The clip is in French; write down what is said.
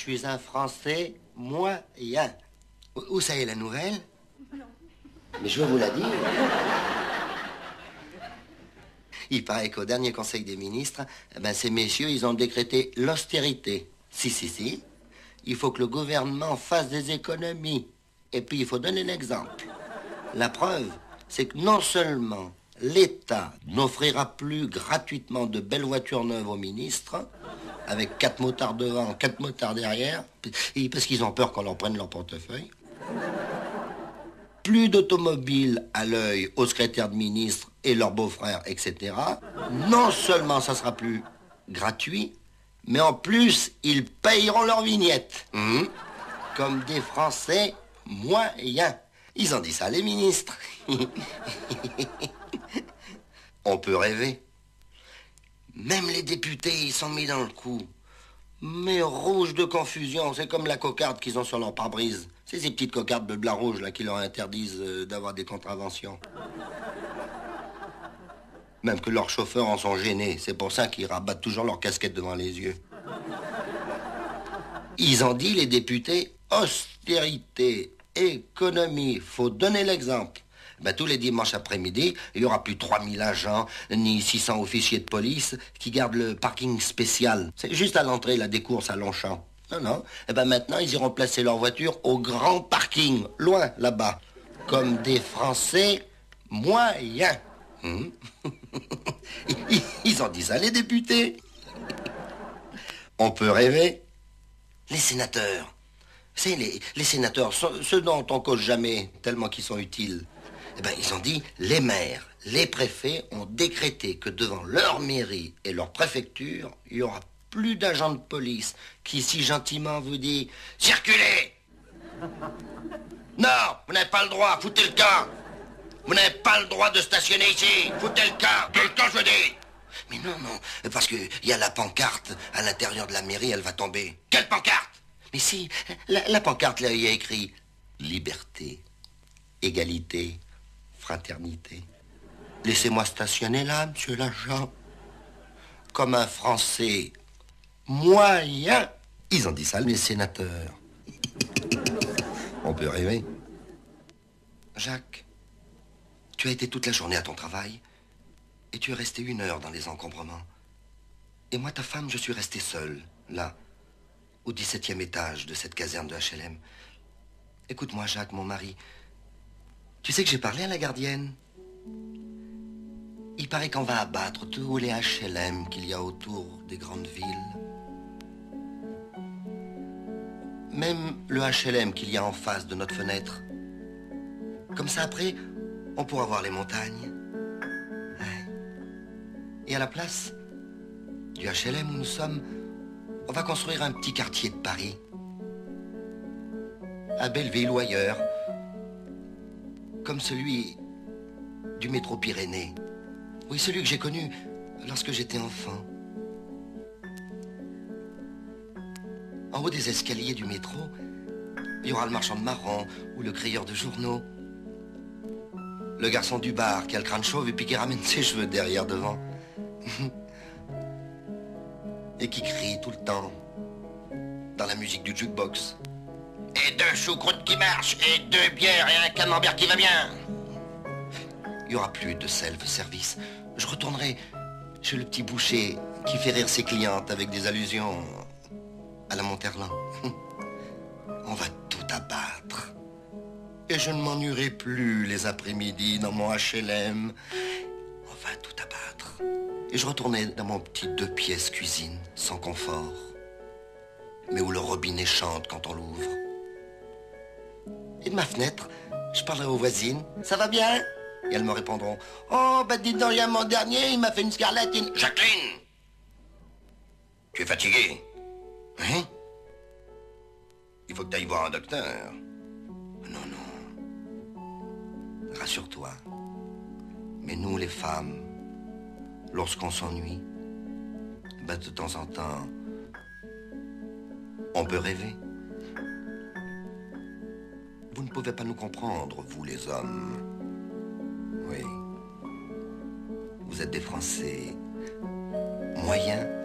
Je suis un Français moyen. Où ça est la nouvelle? Non. Mais je vais vous la dire. Il paraît qu'au dernier Conseil des ministres, ben, ces messieurs, ils ont décrété l'austérité. Si, si, si. Il faut que le gouvernement fasse des économies. Et puis, il faut donner l'exemple. La preuve, c'est que non seulement l'État n'offrira plus gratuitement de belles voitures neuves aux ministres, avec 4 motards devant, 4 motards derrière, parce qu'ils ont peur qu'on leur prenne leur portefeuille. Plus d'automobiles à l'œil aux secrétaires de ministres et leurs beaux-frères, etc. Non seulement ça sera plus gratuit, mais en plus, ils payeront leurs vignettes. Comme des Français moyens. Ils ont dit ça, les ministres. On peut rêver. Même les députés, ils sont mis dans le coup. Mais rouge de confusion, c'est comme la cocarde qu'ils ont sur leur pare-brise. C'est ces petites cocardes de blanc rouge là qui leur interdisent d'avoir des contraventions. Même que leurs chauffeurs en sont gênés. C'est pour ça qu'ils rabattent toujours leur casquette devant les yeux. Ils ont dit, les députés, austérité, économie, faut donner l'exemple. Ben, tous les dimanches après-midi, il n'y aura plus 3000 agents, ni 600 officiers de police qui gardent le parking spécial. C'est juste à l'entrée, là, des courses à Longchamp. Non, non. Et ben, maintenant, ils iront placer leur voiture au grand parking, loin, là-bas. Comme des Français moyens. Ils ont dit ça, les députés. On peut rêver. Les sénateurs. C'est les sénateurs, ceux dont on cause jamais, tellement qu'ils sont utiles. Eh ben, ils ont dit, les maires, les préfets ont décrété que devant leur mairie et leur préfecture, il n'y aura plus d'agents de police qui, si gentiment, vous dit « Circulez !»« Non, vous n'avez pas le droit, foutez le camp !»« Vous n'avez pas le droit de stationner ici, foutez le camp !»« Foutez le camp, je veux dire !» Mais non, non, parce qu'il y a la pancarte à l'intérieur de la mairie, elle va tomber. « Quelle pancarte ?» Mais si, la pancarte, là, il y a écrit « Liberté, égalité, fraternité. Laissez-moi stationner là, monsieur l'agent. Comme un Français moyen. » Ils ont dit ça, les sénateurs. On peut rêver. Jacques, tu as été toute la journée à ton travail et tu es resté 1 heure dans les encombrements. Et moi, ta femme, je suis resté seul, là, au 17e étage de cette caserne de HLM. Écoute-moi, Jacques, mon mari. Tu sais que j'ai parlé à la gardienne. Il paraît qu'on va abattre tous les HLM qu'il y a autour des grandes villes. Même le HLM qu'il y a en face de notre fenêtre. Comme ça, après, on pourra voir les montagnes. Ouais. Et à la place du HLM où nous sommes, on va construire un petit quartier de Paris. À Belleville ou ailleurs. Comme celui du métro Pyrénées. Oui, celui que j'ai connu lorsque j'étais enfant. En haut des escaliers du métro, il y aura le marchand de marrons ou le crieur de journaux. Le garçon du bar qui a le crâne chauve et puis qui ramène ses cheveux derrière devant. Et qui crie tout le temps dans la musique du jukebox. Et 2 choucroutes qui marchent, et 2 bières, et un camembert qui va bien. Il n'y aura plus de self-service. Je retournerai chez le petit boucher qui fait rire ses clientes avec des allusions à la Monterland. On va tout abattre. Et je ne m'ennuierai plus les après-midi dans mon HLM. On va tout abattre. Et je retournerai dans mon petit 2 pièces cuisine, sans confort, mais où le robinet chante quand on l'ouvre. Et de ma fenêtre, je parlerai aux voisines. « Ça va bien ?» Et elles me répondront. « Oh, ben dites donc, il y a mon dernier, il m'a fait une scarlate et une... »« Jacqueline !» « Tu es fatiguée ?»« Hein ?»« Il faut que tu ailles voir un docteur. »« Non, non. Rassure-toi. Mais nous, les femmes, lorsqu'on s'ennuie, ben de temps en temps, on peut rêver. » Vous ne pouvez pas nous comprendre, vous les hommes. Oui. Vous êtes des Français moyens.